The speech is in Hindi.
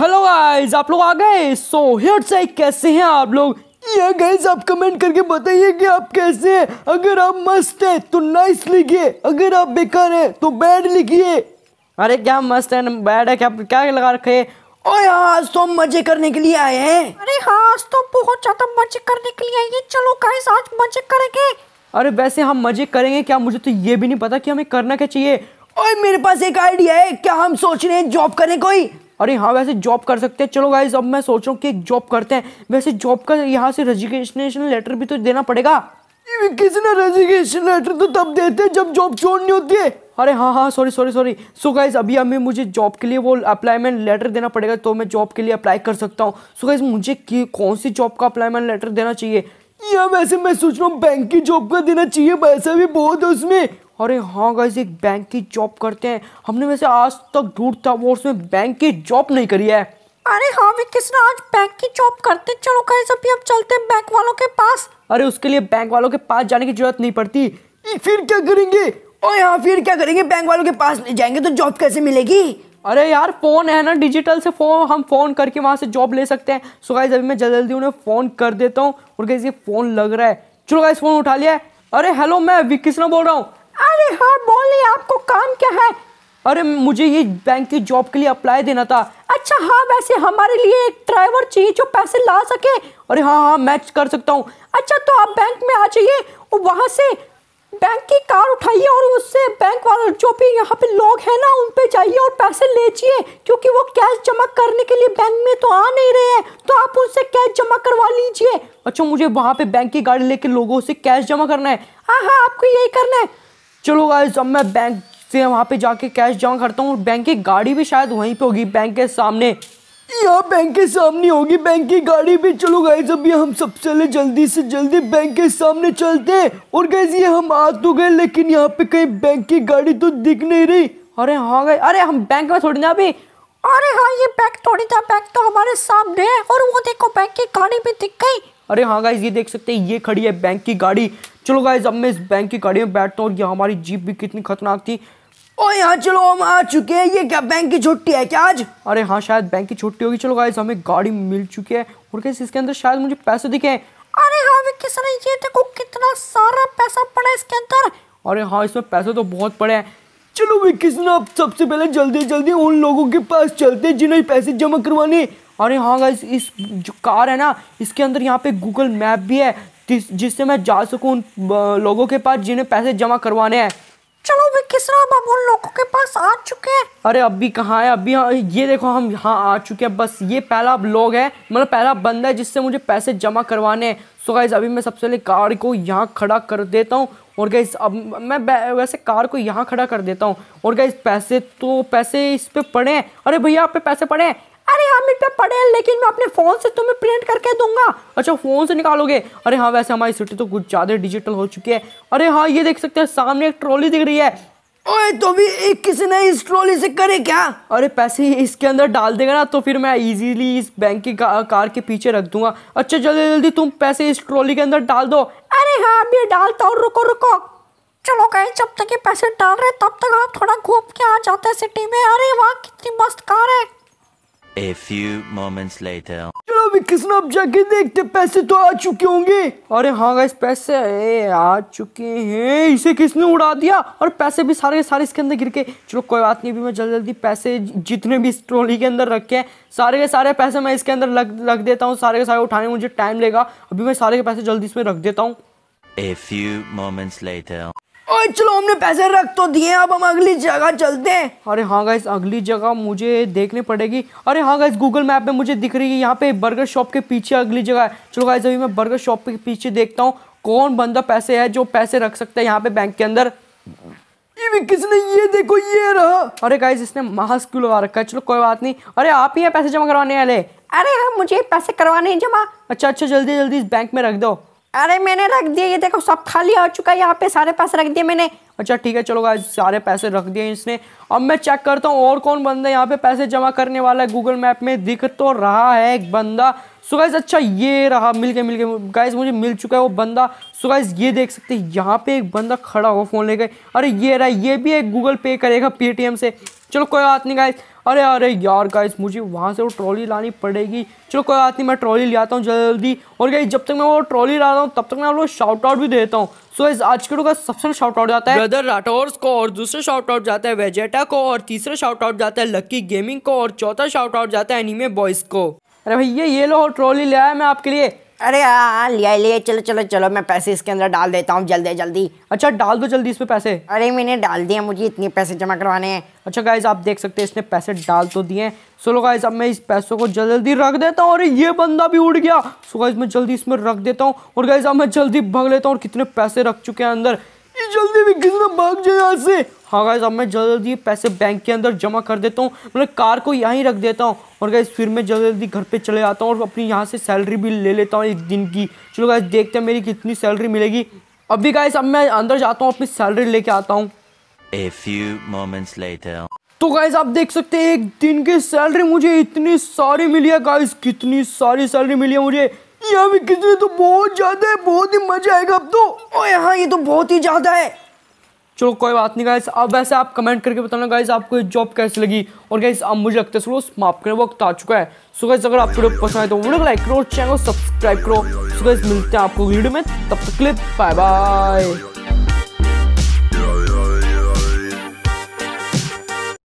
हेलो गाइस, आप लोग आ गए। हियर से कैसे हैं आप लोग? ये गाइस, आप कमेंट करके बताइए कि आप कैसे हैं। अगर आप मस्त हैं तो नाइस लिखिए, अगर आप बेकार हैं तो बैड लिखिए। अरे क्या मस्त है, बैड है, क्या क्या लगा रखे है? ओए, आज तो हम मजे करने के लिए आए हैं। अरे हाँ, आज तो बहुत ज्यादा मजे करने के लिए आएंगे। चलो गाइस, आज मजे करेंगे। अरे वैसे हम मजे करेंगे क्या? मुझे तो ये भी नहीं पता कि हमें करना क्या चाहिए। ओए, मेरे पास एक आइडिया है। क्या हम सोच रहे हैं जॉब करें कोई? अरे हाँ, वैसे जॉब कर सकते हैं। चलो गाइस, अब मैं सोच रहा हूँ कि एक जॉब करते हैं। वैसे जॉब का यहाँ से रेजिग्नेशन लेटर भी तो देना पड़ेगा। किसी ना रेजिग्नेशन लेटर तो तब देते हैं जब जॉब छोड़नी होती है। अरे हाँ हाँ, सॉरी। सो गाइस, अभी हमें मुझे जॉब के लिए वो अप्लाईमेंट लेटर देना पड़ेगा, तो मैं जॉब के लिए अप्लाई कर सकता हूँ। सो गाइस, मुझे कौन सी जॉब का अप्लाईमेंट लेटर देना चाहिए? या वैसे मैं सोच रहा हूँ बैंक की जॉब का देना चाहिए, पैसा भी बहुत है उसमें। अरे हाँ गाइस, एक बैंक की जॉब करते हैं। हमने वैसे आज तक ढूंढता वो उसमें बैंक की जॉब नहीं करी है। अरे हाँ, वे किसने आज बैंक की जॉब करते। चलो गाइस, अभी हम चलते हैं बैंक वालों के पास। अरे उसके लिए बैंक वालों के पास जाने की जरूरत नहीं पड़ती। फिर क्या करेंगे? और यहाँ फिर क्या करेंगे? बैंक वालों के पास नहीं जाएंगे तो जॉब कैसे मिलेगी? अरे यार, फ़ोन है ना, डिजिटल से फोन, हम फ़ोन करके वहाँ से जॉब ले सकते हैं। सो गाइस, अभी मैं जल्दी उन्हें फ़ोन कर देता हूँ। और गाइस, ये फ़ोन लग रहा है। चलो गाइस, फ़ोन उठा लिया है। अरे हेलो, मैं विक्की सेना बोल रहा हूँ। अरे हाँ बोलिए, आपको काम क्या है? अरे मुझे ये बैंक की जॉब के लिए अप्लाई देना था। अच्छा हाँ, वैसे हमारे लिए एक ड्राइवर चाहिए जो पैसे ला सके। अरे हाँ हाँ, मैच कर सकता हूँ। अच्छा, तो आप बैंक में आ जाइए और वहाँ से बैंक की कार उठाइए और उससे बैंक वाले जो भी यहाँ पे लोग हैं ना, उन पे जाइए और पैसे लीजिए, क्योंकि वो कैश जमा करने के लिए बैंक में तो आ नहीं रहे हैं, तो आप उनसे कैश जमा करवा लीजिए। अच्छा, मुझे वहाँ पे बैंक की गाड़ी लेके लोगों से कैश जमा करना है। हाँ हाँ, आपको यही करना है। चलो गाइस, अब मैं बैंक से वहाँ पे जाके कैश जमा करता हूँ। और बैंक की गाड़ी भी शायद वहीं पे होगी, बैंक के सामने। यहाँ बैंक के सामने होगी बैंक की गाड़ी भी। चलो गाइस, अभी हम सबसे पहले जल्दी से जल्दी बैंक के सामने चलते हैं। और गाइस, ये हम आ तो गए, लेकिन यहाँ पे कहीं बैंक की गाड़ी तो दिख नहीं रही। अरे हाँ गाइस, अरे हम बैंक में थोड़ी ना अभी। अरे हाँ, ये बैंक थोड़ी था, बैंक तो हमारे सामने है। और वो देखो, बैंक की गाड़ी भी दिख गई। अरे हाँ गाइस, ये देख सकते हैं, ये खड़ी है बैंक की गाड़ी। चलो गाइस, अब मैं इस बैंक की गाड़ी में बैठता हूँ। और ये हमारी जीप भी कितनी खतरनाक थी। और यहाँ चलो, हम आ चुके हैं। ये क्या बैंक की छुट्टी है क्या आज? अरे हाँ, शायद बैंक की छुट्टी होगी। चलो गाइस, हमें गाड़ी मिल चुकी है। और कैसे इसके अंदर शायद मुझे पैसे दिखे हैं। अरे हाँ विक्की सेना, ये देखो कितना सारा पैसा पड़ा है इसके अंदर। अरे हाँ, इसमें पैसे तो बहुत पड़े हैं। चलो विक्की सेना, अब सबसे पहले जल्दी जल्दी उन लोगों के पास चलते हैं जिन्हें पैसे जमा करवाने। अरे हाँ गाइस, इस जो कार है ना, इसके अंदर यहाँ पे गूगल मैप भी है, जिससे मैं जा सकूँ उन लोगों के पास जिन्हें पैसे जमा करवाने हैं। चलो विक्की सेना, अब उन लोगों के पास आ चुके हैं। अरे अभी कहाँ है? अभी हाँ, ये देखो हम यहाँ आ चुके हैं। बस ये पहला लोग है, मतलब पहला बंदा है जिससे मुझे पैसे जमा करवाने हैं। सो गाइस, अभी मैं सबसे पहले कार को यहाँ खड़ा कर देता हूँ। और गाइस, अब मैं वैसे कार को यहाँ खड़ा कर देता हूँ। और गाइस, पैसे इस पर पड़े हैं। अरे भैया, आप पे पैसे पड़े हैं? अरे हाँ, मेरे पे पड़े हैं, लेकिन मैं अपने फ़ोन से तुम्हें प्रिंट करके दूंगा। अच्छा, फ़ोन से निकालोगे? अरे हाँ, वैसे हमारी सिटी तो कुछ ज़्यादा डिजिटल हो चुकी है। अरे हाँ, ये देख सकते हैं, सामने एक ट्रॉली दिख रही है। ओए, तो भी एक किसी ने इस ट्रॉली से करे क्या? अरे पैसे इसके अंदर डाल देगा ना, तो फिर मैं ईजीली इस बैंक की कार के पीछे रख दूंगा। अच्छा, जल्दी जल्दी तुम पैसे इस ट्रॉली के अंदर डाल दो। अरे हाँ, मैं डालता हूँ, रुको। चलो गाइस, जब तक ये पैसे डाल रहे तब तक आप थोड़ा घूम के आ जाते हैं सिटी में। अरे वाह, कितनी मस्त कार है। A few moments later. चलो विक्की सेना, अब जाके देखते पैसे तो आ चुके होंगे। अरे हाँ गाइस, पैसे आ चुके हैं। इसे किसने उड़ा दिया? और पैसे भी सारे के सारे इसके अंदर गिर के। चलो कोई बात नहीं, अभी मैं जल्दी जल्दी पैसे जितने भी इस ट्रॉली के अंदर रखे हैं, सारे के सारे पैसे मैं इसके अंदर रख देता हूँ। सारे के सारे उठाने में मुझे टाइम लेगा, अभी मैं सारे के पैसे जल्दी इसमें रख देता हूँ। A few moments later. और चलो, हमने पैसे रख तो दिए, अब हम अगली जगह चलते हैं। अरे हाँ गाइस, अगली जगह मुझे देखनी पड़ेगी। अरे हाँ गाइस, गूगल मैप में मुझे दिख रही है यहाँ पे बर्गर शॉप के पीछे अगली जगह है। चलो गाइस, अभी मैं बर्गर शॉप के पीछे देखता हूँ कौन बंदा पैसे है जो पैसे रख सकता है यहाँ पे बैंक के अंदर। किसने? ये देखो, ये रहा। अरे गाइस, इसने मास्क क्यों लगा रखा है? चलो कोई बात नहीं। अरे आप ही हैं पैसे जमा करवाने वाले? अरे हाँ, मुझे पैसे करवाने हैं जमा। अच्छा, जल्दी जल्दी इस बैंक में रख दो। अरे मैंने रख दिए, ये देखो सब खाली हो चुका है, यहाँ पे सारे पैसे रख दिए मैंने। अच्छा ठीक है, चलो गाइस, सारे पैसे रख दिए इसने। अब मैं चेक करता हूँ और कौन बंदा यहाँ पे पैसे जमा करने वाला है। गूगल मैप में दिख तो रहा है एक बंदा। सो गाइस, अच्छा ये रहा, मिल गए गाइस, मुझे मिल चुका है वो बंदा। सो गाइस, ये देख सकते हैं यहाँ पे एक बंदा खड़ा हो फ़ोन लेकर। अरे ये रहा, ये भी एक गूगल पे करेगा, पेटीएम से। चलो कोई बात नहीं गाइस। अरे अरे यार गाइस मुझे वहाँ से वो ट्रॉली लानी पड़ेगी। चलो कोई बात नहीं, मैं ट्रॉली ले आता हूँ जल्दी। और गाइस जब तक मैं वो ट्रॉली ला रहा हूँ तब तक मैं आप लोग शाउट आउट भी देता हूँ। सो इस आज के का सबसे शाउट आउट जाता है ब्रदर राठौर्स को, और दूसरा शाउट आउट जाता है वेजेटा को, और तीसरा शाउट आउट जाता है लक्की गेमिंग को, और चौथा शाउट आउट जाता है एनीमे बॉयज को। अरे भैया ये लो ट्रॉली ले आया मैं आपके लिए। अरे हाँ लिया चलो चलो चलो, मैं पैसे इसके अंदर डाल देता हूँ जल्दी जल्दी। अच्छा डाल दो जल्दी इसमें पैसे। अरे मैंने डाल दिया, मुझे इतने पैसे जमा करवाने हैं। अच्छा गाइज आप देख सकते हैं इसने पैसे डाल तो दिए। सो लो गाइज अब मैं इस पैसों को जल्दी रख देता हूँ। अरे ये बंदा भी उड़ गया। सो गाइज मैं जल्दी इसमें रख देता हूँ और गाइज अब मैं जल्दी भाग लेता हूँ। और कितने पैसे रख चुके हैं अंदर, जल्दी भी किसी में भाग जाए यहाँ से। हाँ गाइज अब मैं जल्दी पैसे बैंक के अंदर जमा कर देता हूँ, मतलब कार को यहीं रख देता हूँ। और गाइज फिर मैं जल्दी घर पे चले जाता हूँ और अपनी यहाँ से सैलरी भी ले लेता हूँ एक दिन की। चलो गाइज देखते हैं मेरी कितनी सैलरी मिलेगी। अभी गाइज अब मैं अंदर जाता हूँ, अपनी सैलरी लेके आता हूँ। तो गाइज आप देख सकते हैं एक दिन की सैलरी मुझे इतनी सारी मिली है। गाइज कितनी सारी सैलरी मिली है मुझे, यहाँ भी कितनी तो बहुत ज्यादा है, बहुत ही मजा आएगा अब तो। और यहाँ ये तो बहुत ही ज्यादा है। चलो कोई बात नहीं गाइस, अब वैसे आप कमेंट करके बताना गाइस आपको ये जॉब कैसी लगी। और गाइस अब मुझे लगता है सो समाप्त करने वक्त आ चुका है। सो गाइस अगर आपको वीडियो पसंद आए तो वीडियो को लाइक करो, चैनल सब्सक्राइब करो। सो गाइस मिलते हैं आपको वीडियो में, तब तक के लिए बाय बाय।